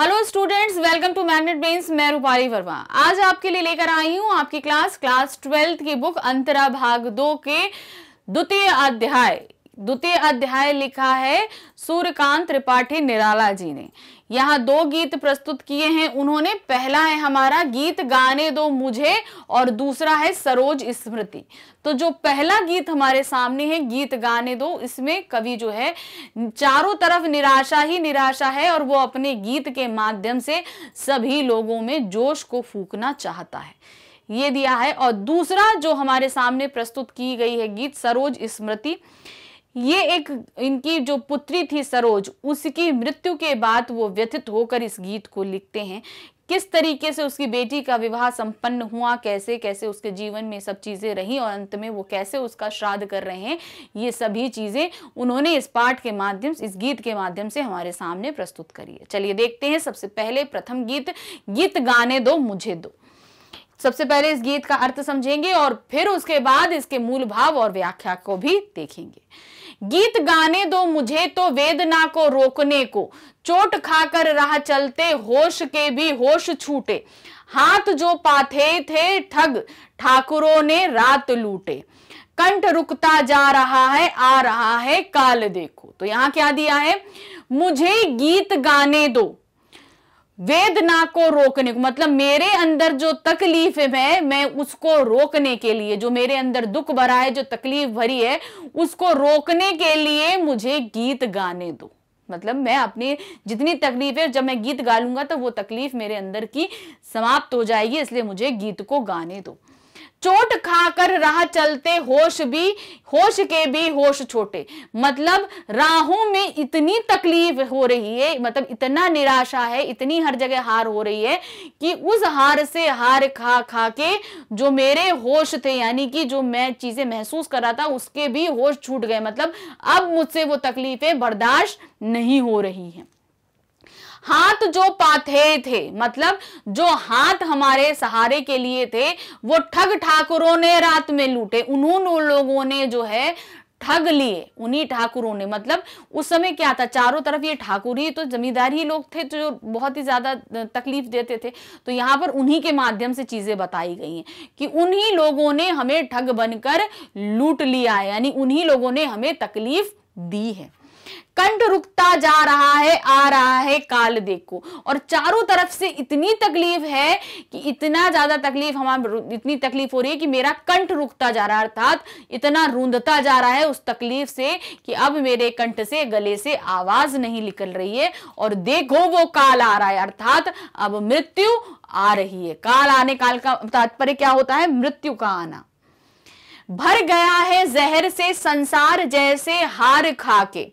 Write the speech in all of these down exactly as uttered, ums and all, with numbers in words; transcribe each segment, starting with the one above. Hello students, welcome to magnet brains. मैं रूपाली वर्मा आज आपके लिए लेकर आई हूँ आपकी क्लास क्लास ट्वेल्थ की बुक अंतरा भाग दो के द्वितीय अध्याय। द्वितीय अध्याय लिखा है सूर्यकांत त्रिपाठी निराला जी ने। यहाँ दो गीत प्रस्तुत किए हैं उन्होंने। पहला है हमारा गीत गाने दो मुझे और दूसरा है सरोज स्मृति। तो जो पहला गीत हमारे सामने है गीत गाने दो, इसमें कवि जो है चारों तरफ निराशा ही निराशा है और वो अपने गीत के माध्यम से सभी लोगों में जोश को फूंकना चाहता है, ये दिया है। और दूसरा जो हमारे सामने प्रस्तुत की गई है गीत सरोज स्मृति, ये एक इनकी जो पुत्री थी सरोज, उसकी मृत्यु के बाद वो व्यथित होकर इस गीत को लिखते हैं। किस तरीके से उसकी बेटी का विवाह संपन्न हुआ, कैसे कैसे उसके जीवन में सब चीज़ें रहीं और अंत में वो कैसे उसका श्राद्ध कर रहे हैं, ये सभी चीज़ें उन्होंने इस पाठ के माध्यम से, इस गीत के माध्यम से हमारे सामने प्रस्तुत करी है। चलिए देखते हैं। सबसे पहले प्रथम गीत गीत गाने दो मुझे दो। सबसे पहले इस गीत का अर्थ समझेंगे और फिर उसके बाद इसके मूल भाव और व्याख्या को भी देखेंगे। गीत गाने दो मुझे तो वेदना को रोकने को, चोट खाकर राह चलते होश के भी होश छूटे, हाथ जो पाथे थे ठग ठाकुरों ने रात लूटे, कंठ रुकता जा रहा है आ रहा है काल देखो। तो यहाँ क्या दिया है, मुझे गीत गाने दो वेदना को रोकने को, मतलब मेरे अंदर जो तकलीफ है मैं उसको रोकने के लिए, जो मेरे अंदर दुख भरा है, जो तकलीफ भरी है, उसको रोकने के लिए मुझे गीत गाने दो। मतलब मैं अपनी जितनी तकलीफ है, जब मैं गीत गा लूंगा तो वो तकलीफ मेरे अंदर की समाप्त हो जाएगी, इसलिए मुझे गीत को गाने दो। चोट खाकर राह चलते होश भी होश के भी होश छोटे, मतलब राहों में इतनी तकलीफ हो रही है, मतलब इतना निराशा है, इतनी हर जगह हार हो रही है कि उस हार से हार खा खा के जो मेरे होश थे, यानी कि जो मैं चीजें महसूस कर रहा था उसके भी होश छूट गए। मतलब अब मुझसे वो तकलीफें बर्दाश्त नहीं हो रही हैं। हाथ जो पाथे थे, मतलब जो हाथ हमारे सहारे के लिए थे वो ठग ठाकुरों ने रात में लूटे, उन्होंने लोगों ने जो है ठग लिए, उन्हीं ठाकुरों ने। मतलब उस समय क्या था, चारों तरफ ये ठाकुर ही तो जमींदार ही लोग थे जो बहुत ही ज्यादा तकलीफ देते थे, तो यहाँ पर उन्हीं के माध्यम से चीजें बताई गई हैं कि उन्हीं लोगों ने हमें ठग बनकर लूट लिया है, यानी उन्हीं लोगों ने हमें तकलीफ दी है। कंठ रुकता जा रहा है आ रहा है काल देखो, और चारों तरफ से इतनी तकलीफ है कि इतना ज्यादा तकलीफ हमारे इतनी तकलीफ हो रही है कि मेरा कंठ रुकता जा रहा है, अर्थात इतना रूंधता जा रहा है उस तकलीफ से कि अब मेरे कंठ से, गले से आवाज नहीं निकल रही है। और देखो वो काल आ रहा है, अर्थात अब मृत्यु आ रही है। काल आने काल का तात्पर्य क्या होता है, मृत्यु का आना। भर गया है जहर से संसार जैसे हार खा के,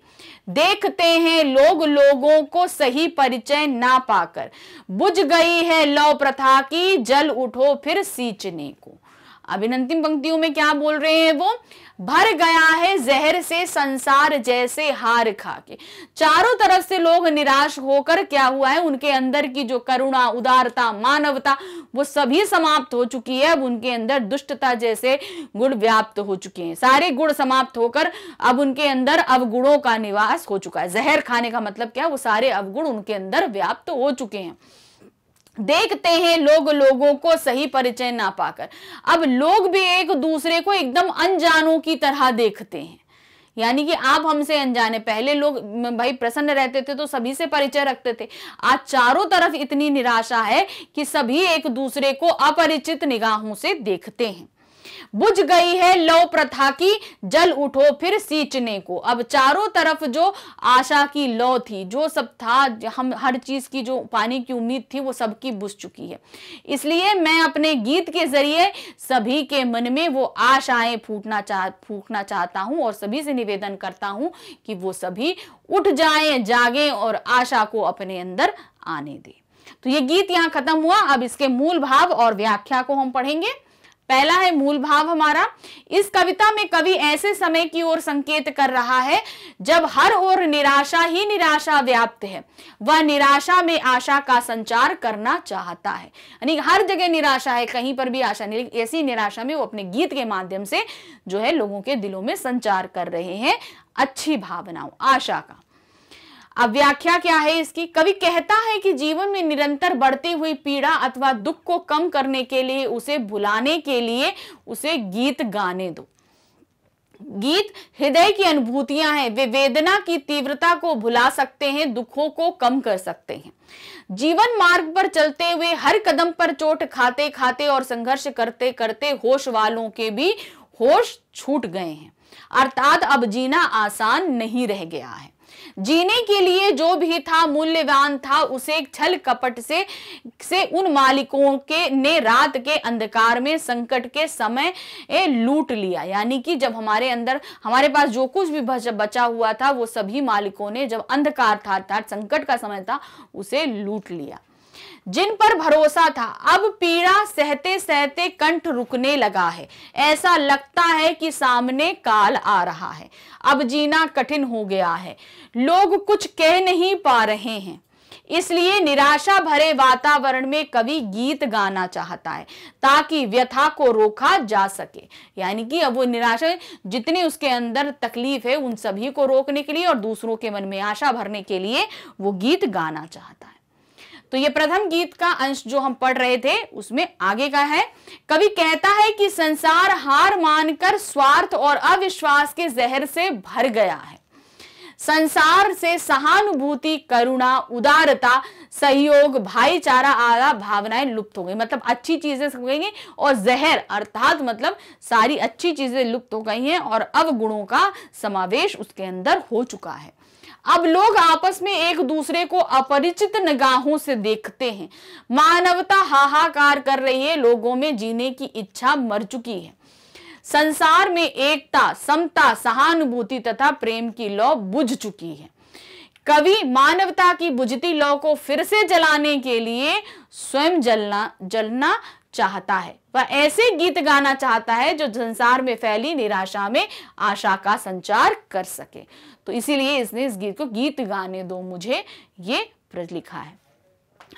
देखते हैं लोग लोगों को सही परिचय ना पाकर, बुझ गई है लौ प्रथा की जल उठो फिर सींचने को। अब इन अंतिम पंक्तियों में क्या बोल रहे हैं वो, भर गया है जहर से संसार जैसे हार खा के। चारों तरफ से लोग निराश होकर क्या हुआ है, उनके अंदर की जो करुणा, उदारता, मानवता वो सभी समाप्त हो चुकी है। अब उनके अंदर दुष्टता जैसे गुण व्याप्त हो चुके हैं, सारे गुण समाप्त होकर अब उनके अंदर अवगुणों का निवास हो चुका है। जहर खाने का मतलब क्या, वो सारे अवगुण उनके अंदर व्याप्त हो चुके हैं। देखते हैं लोग लोगों को सही परिचय ना पाकर, अब लोग भी एक दूसरे को एकदम अनजानों की तरह देखते हैं, यानी कि आप हमसे अनजाने। पहले लोग भाई प्रसन्न रहते थे तो सभी से परिचय रखते थे, आज चारों तरफ इतनी निराशा है कि सभी एक दूसरे को अपरिचित निगाहों से देखते हैं। बुझ गई है लौ प्रथा की जल उठो फिर सींचने को, अब चारों तरफ जो आशा की लौ थी, जो सब था, हम हर चीज की जो पाने की उम्मीद थी वो सबकी बुझ चुकी है। इसलिए मैं अपने गीत के जरिए सभी के मन में वो आशाएं फूटना चाह फूकना चाहता हूं और सभी से निवेदन करता हूं कि वो सभी उठ जाएं, जागें और आशा को अपने अंदर आने दें। तो ये गीत यहाँ खत्म हुआ। अब इसके मूल भाव और व्याख्या को हम पढ़ेंगे। पहला है मूल भाव हमारा, इस कविता में कवि ऐसे समय की ओर संकेत कर रहा है जब हर ओर निराशा ही निराशा व्याप्त है। वह निराशा में आशा का संचार करना चाहता है, यानी हर जगह निराशा है, कहीं पर भी आशा नहीं। ऐसी निराशा में वो अपने गीत के माध्यम से जो है लोगों के दिलों में संचार कर रहे हैं अच्छी भावनाओं, आशा का। अब व्याख्या क्या है इसकी? कवि कहता है कि जीवन में निरंतर बढ़ती हुई पीड़ा अथवा दुख को कम करने के लिए, उसे भुलाने के लिए उसे गीत गाने दो। गीत हृदय की अनुभूतियां हैं, वे वेदना की तीव्रता को भुला सकते हैं, दुखों को कम कर सकते हैं। जीवन मार्ग पर चलते हुए हर कदम पर चोट खाते खाते और संघर्ष करते करते होश वालों के भी होश छूट गए हैं, अर्थात अब जीना आसान नहीं रह गया है। जीने के लिए जो भी था मूल्यवान था, उसे छल कपट से से उन मालिकों के ने रात के अंधकार में संकट के समय लूट लिया। यानी कि जब हमारे अंदर हमारे पास जो कुछ भी बचा हुआ था वो सभी मालिकों ने जब अंधकार था अर्थात संकट का समय था उसे लूट लिया। जिन पर भरोसा था अब पीड़ा सहते सहते कंठ रुकने लगा है, ऐसा लगता है कि सामने काल आ रहा है। अब जीना कठिन हो गया है, लोग कुछ कह नहीं पा रहे हैं। इसलिए निराशा भरे वातावरण में कवि गीत गाना चाहता है ताकि व्यथा को रोका जा सके। यानी कि अब वो निराशा जितनी उसके अंदर तकलीफ है उन सभी को रोकने के लिए और दूसरों के मन में आशा भरने के लिए वो गीत गाना चाहता है। तो ये प्रथम गीत का अंश जो हम पढ़ रहे थे उसमें आगे का है। कवि कहता है कि संसार हार मानकर स्वार्थ और अविश्वास के जहर से भर गया है। संसार से सहानुभूति, करुणा, उदारता, सहयोग, भाईचारा आदि भावनाएं लुप्त हो गई। मतलब अच्छी चीजें सब गई और जहर अर्थात मतलब सारी अच्छी चीजें लुप्त हो गई हैं और अवगुणों का समावेश उसके अंदर हो चुका है। अब लोग आपस में एक दूसरे को अपरिचित निगाहों से देखते हैं। मानवता हाहाकार कर रही है, लोगों में जीने की इच्छा मर चुकी है। संसार में एकता, समता, सहानुभूति तथा प्रेम की लौ बुझ चुकी है। कवि मानवता की बुझती लौ को फिर से जलाने के लिए स्वयं जलना जलना चाहता है। वह ऐसे गीत गाना चाहता है जो संसार में फैली निराशा में आशा का संचार कर सके। तो इसीलिए इसने इस गीत को गीत गाने दो मुझे ये लिखा है।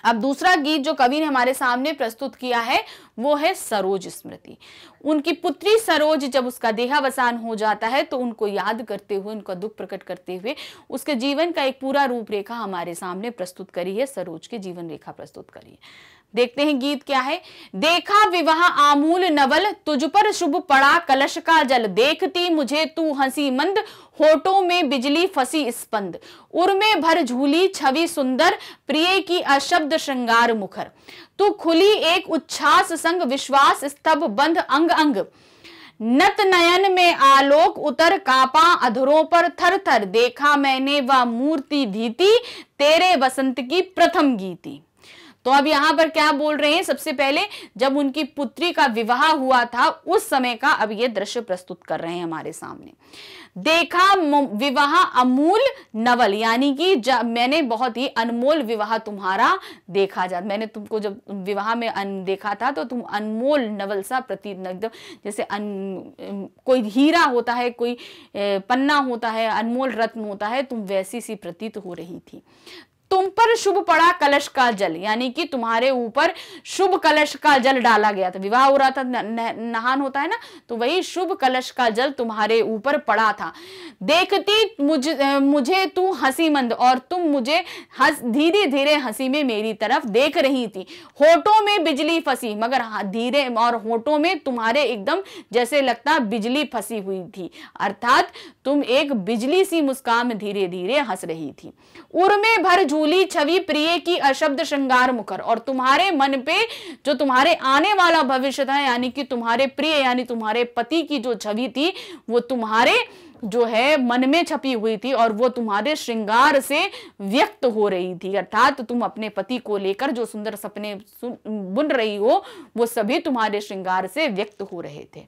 अब दूसरा गीत जो कवि ने हमारे सामने प्रस्तुत किया है वो है सरोज स्मृति। उनकी पुत्री सरोज जब उसका देहावसान हो जाता है तो उनको याद करते हुए, उनका दुख प्रकट करते हुए उसके जीवन का एक पूरा रूपरेखा हमारे सामने प्रस्तुत करी है। सरोज के जीवन रेखा प्रस्तुत करी है। देखते हैं गीत क्या है। देखा विवाह आमूल नवल, तुझ पर शुभ पड़ा कलश का जल। देखती मुझे तू हंसी मंद, होठों में बिजली फंसी स्पंद। उर्मे भर झूली छवि सुंदर, प्रिय की अशब्द श्रृंगार मुखर। तू खुली एक उच्छ्वास संग, विश्वास स्तभ बंध अंग अंग। नत नयन में आलोक उतर, कापा अधरों पर थर थर। देखा मैंने वह मूर्ति धीती, तेरे वसंत की प्रथम गीति। तो अब यहाँ पर क्या बोल रहे हैं? सबसे पहले जब उनकी पुत्री का विवाह हुआ था उस समय का अब ये दृश्य प्रस्तुत कर रहे हैं हमारे सामने। देखा विवाह अमूल नवल, यानी कि जब मैंने बहुत ही अनमोल विवाह तुम्हारा देखा, जा मैंने तुमको जब विवाह में अन, देखा था तो तुम अनमोल नवल सा प्रतीत, एकदम जैसे अन, कोई हीरा होता है, कोई पन्ना होता है, अनमोल रत्न होता है, तुम वैसी सी प्रतीत हो रही थी। तुम पर शुभ पड़ा कलश का जल, यानी कि तुम्हारे ऊपर शुभ कलश का जल डाला गया था। विवाह हो रहा था, नहान होता है ना, तो वही शुभ कलश का जल तुम्हारे ऊपर पड़ा था। देखती मुझे मुझे तू हंसी मंद, और तुम मुझे हंस धीरे धीरे हंसी में मेरी तरफ देख रही थी। होठों में बिजली फंसी, मगर धीरे और होठों में तुम्हारे एकदम जैसे लगता बिजली फंसी हुई थी, अर्थात तुम एक बिजली सी मुस्कान में धीरे धीरे हंस रही थी। उर्मे भर झूली छवि, प्रिय की अशब्द श्रृंगार मुखर, और तुम्हारे मन पे जो तुम्हारे आने वाला भविष्य था, यानी कि तुम्हारे प्रिय यानी तुम्हारे पति की जो छवि थी वो तुम्हारे जो है मन में छपी हुई थी और वो तुम्हारे श्रृंगार से व्यक्त हो रही थी, अर्थात तुम अपने पति को लेकर जो सुंदर सपने बुन रही हो वो सभी तुम्हारे श्रृंगार से व्यक्त हो रहे थे।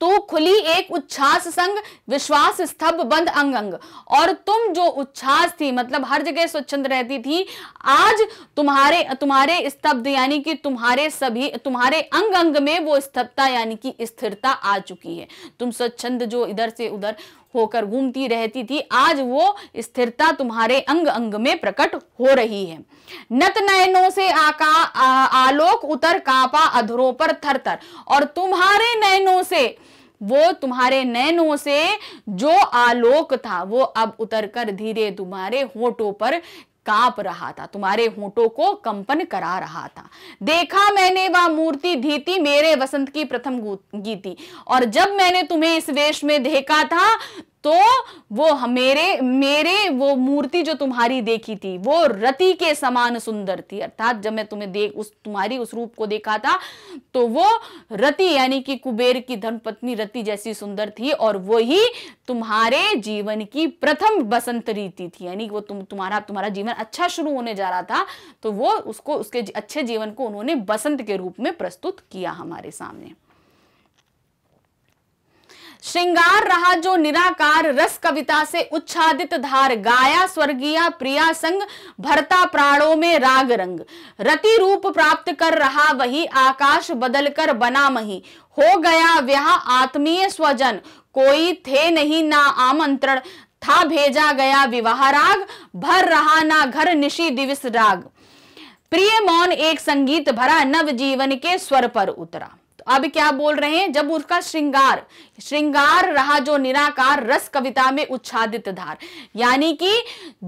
तू खुली एक उच्छ्वास संग, विश्वास स्तभ बंद अंग अंग, और तुम जो उच्छ्वास थी मतलब हर जगह स्वच्छंद रहती थी, आज तुम्हारे तुम्हारे स्तब्ध यानी कि तुम्हारे सभी तुम्हारे अंग अंग में वो स्तब्धता यानी कि स्थिरता आ चुकी है। तुम स्वच्छंद जो इधर से उधर होकर घूमती रहती थी, आज वो स्थिरता तुम्हारे अंग अंग में प्रकट हो रही है। नत नयनों से आका आ, आलोक उतर, कापा अधरों पर थर थर, और तुम्हारे नयनों से वो तुम्हारे नैनों से जो आलोक था वो अब उतरकर धीरे तुम्हारे होठों पर कांप रहा था, तुम्हारे होठों को कंपन करा रहा था। देखा मैंने वह मूर्ति धीती मेरे वसंत की प्रथम गीति, और जब मैंने तुम्हें इस वेश में देखा था तो वो मेरे मेरे वो मूर्ति जो तुम्हारी देखी थी वो रति के समान सुंदर थी। अर्थात जब मैं तुम्हें देख उस तुम्हारी उस रूप को देखा था तो वो रति यानी कि कुबेर की धर्मपत्नी रति जैसी सुंदर थी, और वो ही तुम्हारे जीवन की प्रथम बसंत रीति थी। यानी वो तुम तुम्हारा तुम्हारा जीवन अच्छा शुरू होने जा रहा था तो वो उसको उसके अच्छे जीवन को उन्होंने बसंत के रूप में प्रस्तुत किया हमारे सामने। श्रृंगार रहा जो निराकार रस कविता से उच्छादित धार, गाया स्वर्गीय प्रिया संग भरता प्राणों में राग रंग, रति रूप प्राप्त कर रहा वही आकाश बदलकर बना मही, हो गया व्याह आत्मीय स्वजन कोई थे नहीं ना आमंत्रण, था भेजा गया विवाह राग भर रहा ना घर निशी दिवस राग, प्रिय मौन एक संगीत भरा नव जीवन के स्वर पर उतरा। अब क्या बोल रहे हैं, जब उसका श्रृंगार श्रृंगार रहा जो निराकार रस कविता में उच्छादित धार, यानी कि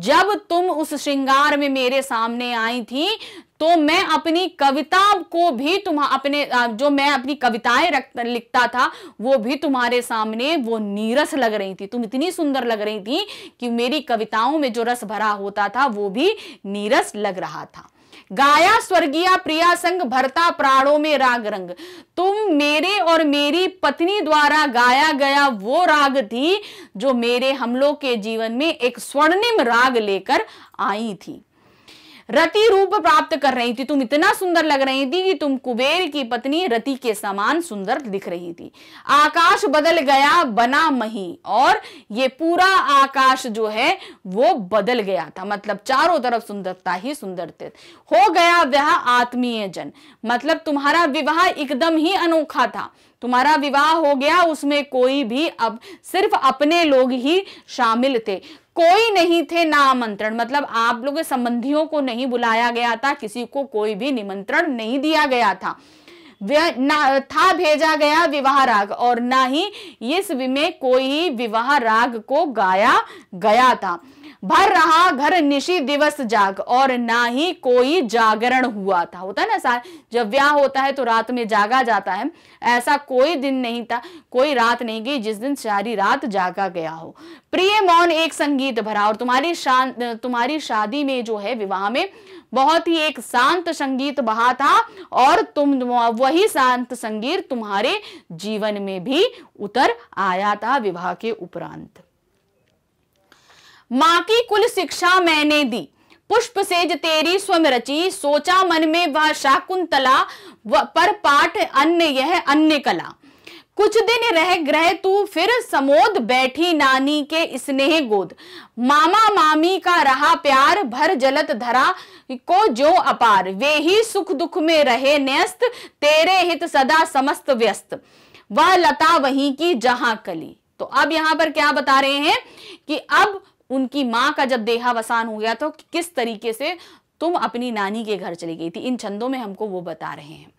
जब तुम उस श्रृंगार में मेरे सामने आई थी तो मैं अपनी कविता को भी तुम अपने जो मैं अपनी कविताएं रख लिखता था वो भी तुम्हारे सामने वो नीरस लग रही थी। तुम इतनी सुंदर लग रही थी कि मेरी कविताओं में जो रस भरा होता था वो भी नीरस लग रहा था। गाया स्वर्गीय प्रिया संग भरता प्राणों में राग रंग, तुम मेरे और मेरी पत्नी द्वारा गाया गया वो राग थी जो मेरे हम लोग के जीवन में एक स्वर्णिम राग लेकर आई थी। रति रूप प्राप्त कर रही थी, तुम इतना सुंदर लग रही थी कि तुम कुबेर की पत्नी रति के समान सुंदर दिख रही थी। आकाश बदल गया बना मही, और ये पूरा आकाश जो है वो बदल गया था, मतलब चारों तरफ सुंदरता ही सुंदर थी। हो गया वह आत्मीय जन, मतलब तुम्हारा विवाह एकदम ही अनोखा था, तुम्हारा विवाह हो गया, उसमें कोई भी अब सिर्फ अपने लोग ही शामिल थे, कोई नहीं थे ना आमंत्रण, मतलब आप लोगों के संबंधियों को नहीं बुलाया गया था, किसी को कोई भी निमंत्रण नहीं दिया गया था। ना था भेजा गया विवाह राग, और ना ही इस में कोई विवाह राग को गाया गया था। भर रहा घर निशी दिवस जाग, और ना ही कोई जागरण हुआ था। होता है ना सार, जब ब्याह होता है तो रात में जागा जाता है, ऐसा कोई दिन नहीं था, कोई रात नहीं गई जिस दिन सारी रात जागा गया हो। प्रिय मौन एक संगीत भरा, और तुम्हारी शान तुम्हारी शादी में जो है विवाह में बहुत ही एक शांत संगीत बहा था, और तुम वही शांत संगीत तुम्हारे जीवन में भी उतर आया था विवाह के उपरांत। माँ की कुल शिक्षा मैंने दी, पुष्प सेज तेरी स्वमरची, सोचा मन में वह शाकुंतला पर पाठ अन्य यह अन्य कला, कुछ दिन रह ग्रह तू फिर समोद, बैठी नानी के स्नेह गोद, मामा मामी का रहा प्यार, भर जलत धरा को जो अपार, वे ही सुख दुख में रहे न्यस्त, तेरे हित सदा समस्त व्यस्त, वह लता वहीं की जहां कली। तो अब यहाँ पर क्या बता रहे हैं कि अब उनकी माँ का जब देहावसान हो गया तो किस तरीके से तुम अपनी नानी के घर चली गई थी, इन छंदों में हमको वो बता रहे हैं।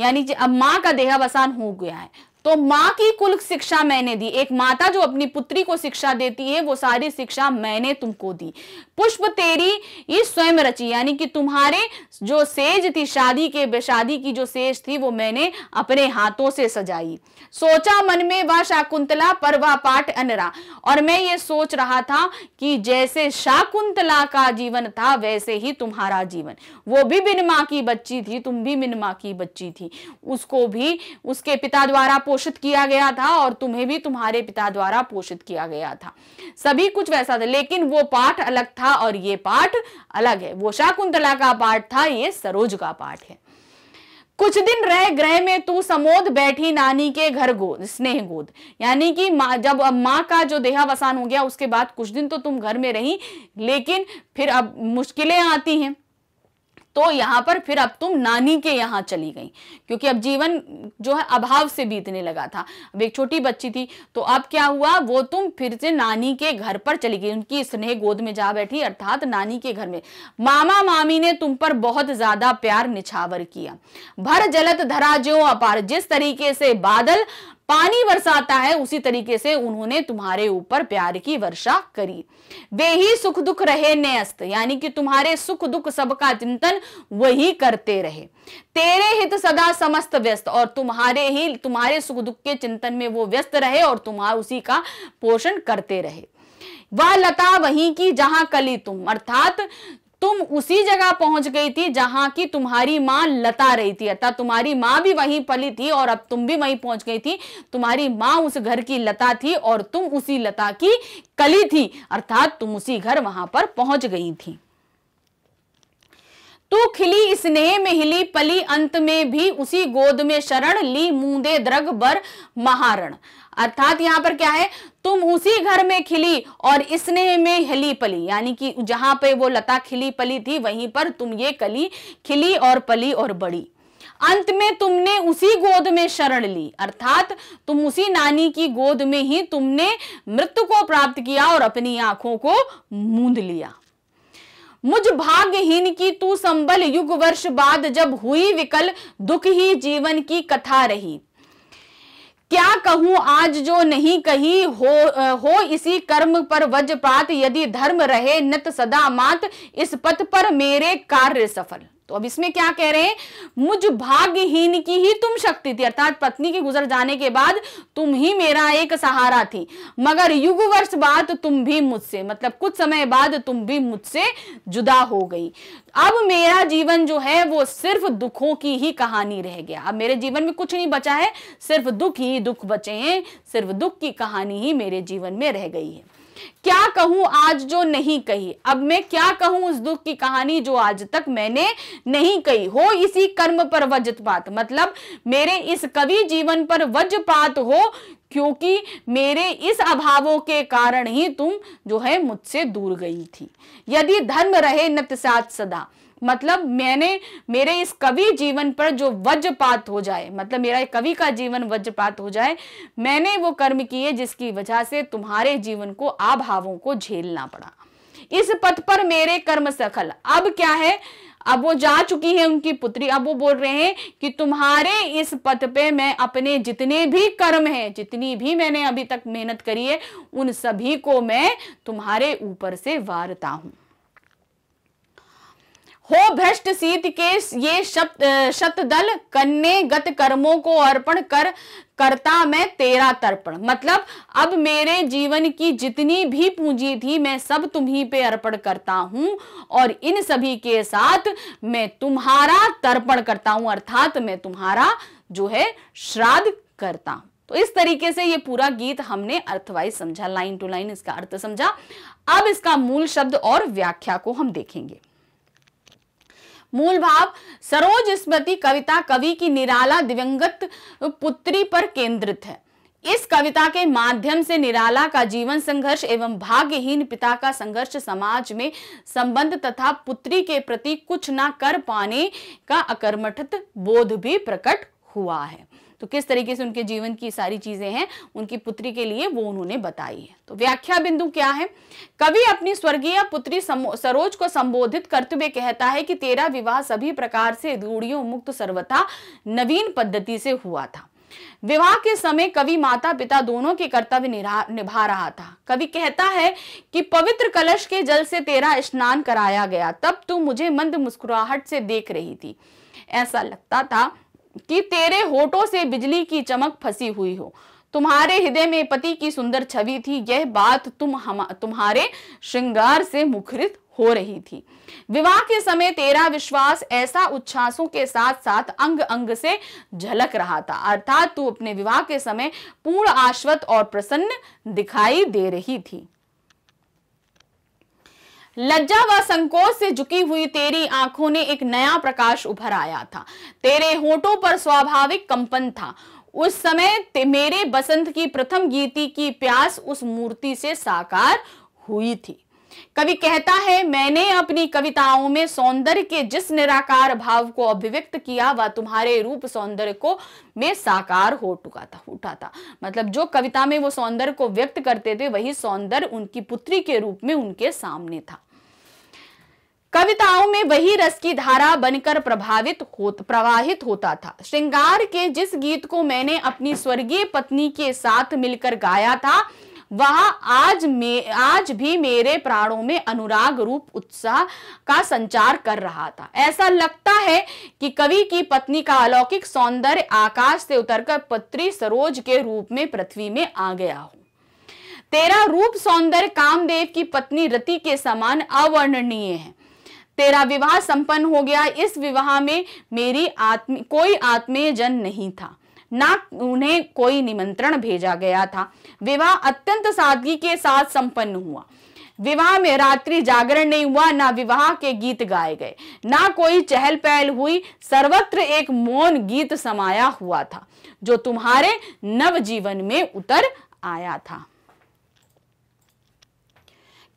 यानी अब माँ का देहावसान हो गया है तो माँ की कुल शिक्षा मैंने दी, एक माता जो अपनी पुत्री को शिक्षा देती है वो सारी शिक्षा मैंने तुमको दी। पुष्प तेरी ये स्वयं रची, यानी कि तुम्हारे जो सेज थी शादी के शादी की जो सेज थी वो मैंने अपने हाथों से सजाई। सोचा मन में वह शाकुंतला पर वह पाठ अनरा, और मैं ये सोच रहा था कि जैसे शाकुंतला का जीवन था वैसे ही तुम्हारा जीवन, वो भी बिन माँ की बच्ची थी, तुम भी बिन माँ की बच्ची थी, उसको भी उसके पिता द्वारा पोषित किया गया था और तुम्हें भी तुम्हारे पिता द्वारा पोषित किया गया था, सभी कुछ वैसा था, लेकिन वो पाठ अलग था और ये पाठ अलग है। वो शाकुंतला का पाठ था, ये सरोज का पाठ है। कुछ दिन रह ग्रह में तू समोद, बैठी नानी के घर गोद स्नेह गोद, यानी कि माँ जब माँ का जो देहावसान हो गया उसके बाद कुछ दिन तो तुम घर में रही, लेकिन फिर अब मुश्किलें आती हैं तो यहाँ पर फिर अब तुम नानी के यहाँ चली गई, क्योंकि अब जीवन जो है अभाव से बीतने लगा था। अब एक छोटी बच्ची थी तो अब क्या हुआ, वो तुम फिर से नानी के घर पर चली गई, उनकी स्नेह गोद में जा बैठी, अर्थात नानी के घर में। मामा मामी ने तुम पर बहुत ज्यादा प्यार निछावर किया। भर जलत धरा ज्यों अपार, जिस तरीके से बादल पानी बरसाता है उसी तरीके से उन्होंने तुम्हारे ऊपर प्यार की वर्षा करी। वे ही सुख दुख रहे न्यस्त, यानी कि तुम्हारे सुख दुख सबका चिंतन वही करते रहे। तेरे हित सदा समस्त व्यस्त, और तुम्हारे ही तुम्हारे सुख दुख के चिंतन में वो व्यस्त रहे और तुम्हारा उसी का पोषण करते रहे। वह लता वहीं की जहां कली तुम, अर्थात तुम उसी जगह पहुंच गई थी जहां की तुम्हारी माँ लता रही थी, अर्थात तुम्हारी माँ भी वहीं पली थी और अब तुम भी वहीं पहुंच गई थी। तुम्हारी माँ उस घर की लता थी और तुम उसी लता की कली थी, अर्थात तुम उसी घर वहां पर पहुंच गई थी। तू खिली स्नेह में हिली पली, अंत में भी उसी गोद में शरण ली, मूंदे द्रग बर महारण। अर्थात यहाँ पर क्या है, तुम उसी घर में खिली और स्नेह में हिली पली, यानी कि जहां पे वो लता खिली पली थी वहीं पर तुम ये कली खिली और पली और बड़ी। अंत में तुमने उसी गोद में शरण ली, अर्थात तुम उसी नानी की गोद में ही तुमने मृत्यु को प्राप्त किया और अपनी आंखों को मूंद लिया। मुझ भाग्यहीन की तू संबल, युग वर्ष बाद जब हुई विकल, दुख ही जीवन की कथा रही। क्या कहूं आज जो नहीं कही, हो हो इसी कर्म पर वज्रपात, यदि धर्म रहे नत सदा मात, इस पथ पर मेरे कार्य सफल। तो अब इसमें क्या कह रहे हैं, मुझ भाग्यहीन की ही तुम शक्ति थी, अर्थात पत्नी के गुजर जाने के बाद तुम ही मेरा एक सहारा थी, मगर युग वर्ष बाद तुम भी मुझसे, मतलब कुछ समय बाद तुम भी मुझसे जुदा हो गई। अब मेरा जीवन जो है वो सिर्फ दुखों की ही कहानी रह गया, अब मेरे जीवन में कुछ नहीं बचा है, सिर्फ दुख ही दुख बचे हैं, सिर्फ दुख की कहानी ही मेरे जीवन में रह गई है। क्या कहूं आज जो नहीं कही, अब मैं क्या कहूं उस दुख की कहानी जो आज तक मैंने नहीं कही। हो इसी कर्म पर वज्रपात, मतलब मेरे इस कवि जीवन पर वज्रपात हो, क्योंकि मेरे इस अभावों के कारण ही तुम जो है मुझसे दूर गई थी। यदि धर्म रहे नत साथ सदा, मतलब मैंने मेरे इस कवि जीवन पर जो वज्रपात हो जाए, मतलब मेरा कवि का जीवन वज्रपात हो जाए, मैंने वो कर्म किए जिसकी वजह से तुम्हारे जीवन को आभावों को झेलना पड़ा। इस पथ पर मेरे कर्म सफल। अब क्या है, अब वो जा चुकी है उनकी पुत्री, अब वो बोल रहे हैं कि तुम्हारे इस पथ पे मैं अपने जितने भी कर्म हैं, जितनी भी मैंने अभी तक मेहनत करी है, उन सभी को मैं तुम्हारे ऊपर से वारता हूं। हो भ्रष्ट सीत के ये शब्द शतदल, कन्ने गत कर्मों को अर्पण कर करता मैं तेरा तर्पण। मतलब अब मेरे जीवन की जितनी भी पूंजी थी मैं सब तुम्ही पे अर्पण करता हूं और इन सभी के साथ मैं तुम्हारा तर्पण करता हूं, अर्थात मैं तुम्हारा जो है श्राद्ध करता हूं। तो इस तरीके से ये पूरा गीत हमने अर्थवाइज समझा, लाइन टू लाइन इसका अर्थ समझा। अब इसका मूल शब्द और व्याख्या को हम देखेंगे। मूल भाव, सरोज स्मृति कविता कवि की निराला दिवंगत पुत्री पर केंद्रित है। इस कविता के माध्यम से निराला का जीवन संघर्ष एवं भाग्यहीन पिता का संघर्ष, समाज में संबंध तथा पुत्री के प्रति कुछ ना कर पाने का अकर्मठत बोध भी प्रकट हुआ है। तो किस तरीके से उनके जीवन की सारी चीजें हैं उनकी पुत्री के लिए, वो उन्होंने बताई है। तो व्याख्या बिंदु क्या है, कवि अपनी स्वर्गीय पुत्री सरोज को संबोधित करते हुए कहता है कि तेरा विवाह सभी प्रकार से रूढ़ियों मुक्त सर्वथा नवीन पद्धति से हुआ था। विवाह के समय कवि माता पिता दोनों के कर्तव्य निभा रहा था। कवि कहता है कि पवित्र कलश के जल से तेरा स्नान कराया गया, तब तू मुझे मंद मुस्कुराहट से देख रही थी, ऐसा लगता था कि तेरे होठों से बिजली की चमक फंसी हुई हो। तुम्हारे हृदय में पति की सुंदर छवि थी, यह बात तुम हम तुम्हारे श्रृंगार से मुखरित हो रही थी। विवाह के समय तेरा विश्वास ऐसा उच्छ्वासों के साथ साथ अंग अंग से झलक रहा था, अर्थात तू अपने विवाह के समय पूर्ण आश्वस्त और प्रसन्न दिखाई दे रही थी। लज्जा व संकोच से झुकी हुई तेरी आंखों ने एक नया प्रकाश उभर आया था, तेरे होठों पर स्वाभाविक कंपन था। उस समय मेरे बसंत की प्रथम गीति की प्यास उस मूर्ति से साकार हुई थी। कवि कहता है, मैंने अपनी कविताओं में सौंदर्य के जिस निराकार भाव को अभिव्यक्त किया वह तुम्हारे रूप सौंदर्य को में साकार हो चुका था उठा था। मतलब जो कविता में वो सौंदर्य को व्यक्त करते थे वही सौंदर्य उनकी पुत्री के रूप में उनके सामने था। कविताओं में वही रस की धारा बनकर प्रभावित हो, प्रवाहित होता था। श्रृंगार के जिस गीत को मैंने अपनी स्वर्गीय पत्नी के साथ मिलकर गाया था वह आज में आज भी मेरे प्राणों में अनुराग रूप उत्साह का संचार कर रहा था। ऐसा लगता है कि कवि की पत्नी का अलौकिक सौंदर्य आकाश से उतरकर पत्री सरोज के रूप में पृथ्वी में आ गया हो। तेरा रूप सौंदर्य कामदेव की पत्नी रति के समान अवर्णनीय है। तेरा विवाह संपन्न हो गया। इस विवाह में मेरी आत्म कोई आत्मीय जन नहीं था, ना उन्हें कोई निमंत्रण भेजा गया था। विवाह अत्यंत सादगी के साथ संपन्न हुआ। विवाह में रात्रि जागरण नहीं हुआ, ना विवाह के गीत गाए गए, ना कोई चहल पहल हुई। सर्वत्र एक मौन गीत समाया हुआ था जो तुम्हारे नव जीवन में उतर आया था।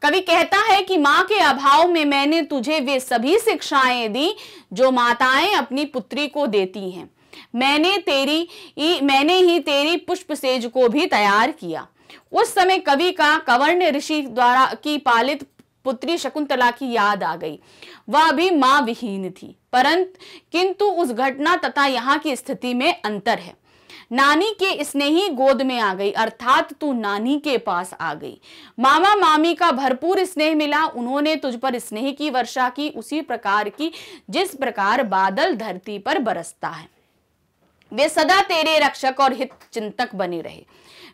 कवि कहता है कि माँ के अभाव में मैंने तुझे वे सभी शिक्षाएं दी जो माताएं अपनी पुत्री को देती हैं। मैंने तेरी मैंने ही तेरी पुष्प सेज को भी तैयार किया। उस समय कवि का कवर्ण ऋषि द्वारा की पालित पुत्री शकुंतला की याद आ गई। वह भी माँ विहीन थी, परंतु किंतु उस घटना तथा यहाँ की स्थिति में अंतर है। नानी के स्नेही गोद में आ गई, अर्थात तू नानी के पास आ गई। मामा मामी का भरपूर स्नेह मिला। उन्होंने तुझ पर स्नेह की वर्षा की, उसी प्रकार की जिस प्रकार बादल धरती पर बरसता है। वे सदा तेरे रक्षक और हित चिंतक बने रहे।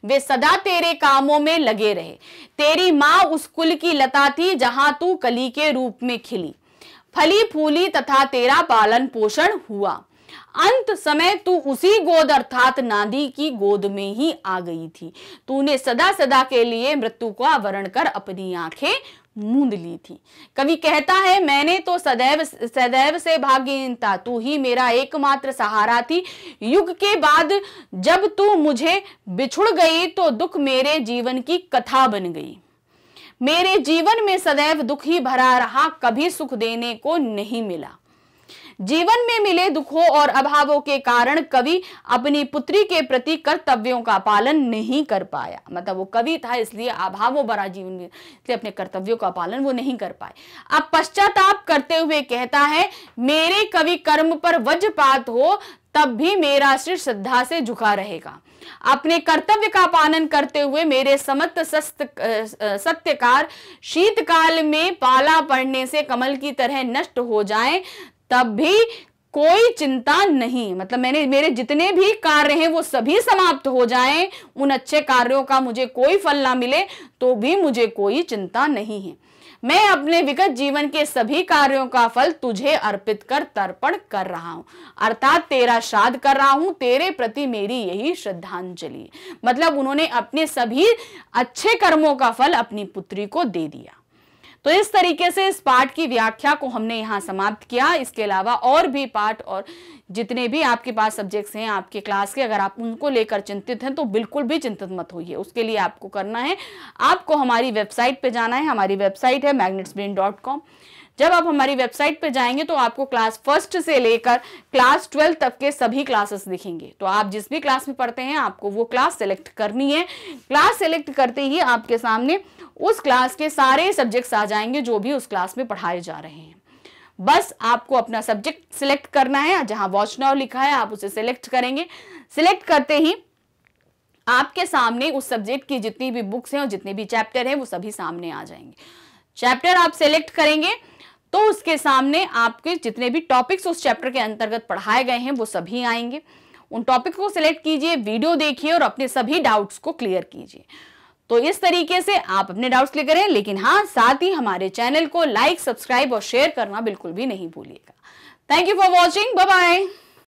वे सदा तेरे कामों में लगे रहे। तेरी माँ उस कुल की लता थी जहां तू कली के रूप में खिली, फली फूली तथा तेरा पालन पोषण हुआ। अंत समय तू उसी गोद अर्थात नानी की गोद में ही आ गई थी। तूने सदा सदा के लिए मृत्यु को आवरण कर अपनी आंखें मूंद ली थी। कवि कहता है मैंने तो सदैव सदैव से भागीन था। तू ही मेरा एकमात्र सहारा थी। युग के बाद जब तू मुझे बिछुड़ गई तो दुख मेरे जीवन की कथा बन गई। मेरे जीवन में सदैव दुख ही भरा रहा, कभी सुख देने को नहीं मिला। जीवन में मिले दुखों और अभावों के कारण कवि अपनी पुत्री के प्रति कर्तव्यों का पालन नहीं कर पाया। मतलब वो कवि था, इसलिए अभावों भरा जीवन में इसलिए अपने कर्तव्यों का पालन वो नहीं कर पाए। अब पश्चाताप करते हुए कहता है मेरे कवि कर्म पर वज्रपात हो तब भी मेरा सिर श्रद्धा से झुका रहेगा। अपने कर्तव्य का पालन करते हुए मेरे समस्त सत्यकार शीतकाल में पाला पड़ने से कमल की तरह नष्ट हो जाएं तब भी कोई चिंता नहीं। मतलब मैंने मेरे जितने भी कार्य हैं वो सभी समाप्त हो जाएं, उन अच्छे कार्यों का मुझे कोई फल ना मिले तो भी मुझे कोई चिंता नहीं है। मैं अपने विगत जीवन के सभी कार्यों का फल तुझे अर्पित कर तर्पण कर रहा हूं, अर्थात तेरा श्राद्ध कर रहा हूं। तेरे प्रति मेरी यही श्रद्धांजलि। मतलब उन्होंने अपने सभी अच्छे कर्मों का फल अपनी पुत्री को दे दिया। तो इस तरीके से इस पाठ की व्याख्या को हमने यहाँ समाप्त किया। इसके अलावा और भी पाठ और जितने भी आपके पास सब्जेक्ट्स हैं आपके क्लास के, अगर आप उनको लेकर चिंतित हैं तो बिल्कुल भी चिंतित मत होइए। उसके लिए आपको करना है, आपको हमारी वेबसाइट पे जाना है। हमारी वेबसाइट है मैग्नेट्स ब्रेन डॉट कॉम। जब आप हमारी वेबसाइट पे जाएंगे तो आपको क्लास फर्स्ट से लेकर क्लास ट्वेल्थ तक के सभी क्लासेस दिखेंगे। तो आप जिस भी क्लास में पढ़ते हैं आपको वो क्लास सेलेक्ट करनी है। क्लास सेलेक्ट करते ही आपके सामने उस क्लास के सारे सब्जेक्ट्स आ जाएंगे जो भी उस क्लास में पढ़ाए जा रहे हैं। बस आपको अपना सब्जेक्ट सिलेक्ट करना है। जहां वॉच नाउ लिखा है आप उसे सिलेक्ट करेंगे। सिलेक्ट करते ही आपके सामने उस सब्जेक्ट की जितनी भी बुक्स हैं और जितने भी चैप्टर हैं वो सभी सामने आ जाएंगे। चैप्टर आप सिलेक्ट करेंगे तो उसके सामने आपके जितने भी टॉपिक्स उस चैप्टर के अंतर्गत पढ़ाए गए हैं वो सभी आएंगे। उन टॉपिक्स को सिलेक्ट कीजिए, वीडियो देखिए और अपने सभी डाउट्स को क्लियर कीजिए। तो इस तरीके से आप अपने डाउट्स क्लियर करें। लेकिन हाँ, साथ ही हमारे चैनल को लाइक, सब्सक्राइब और शेयर करना बिल्कुल भी नहीं भूलिएगा। Thank you for watching. Bye bye.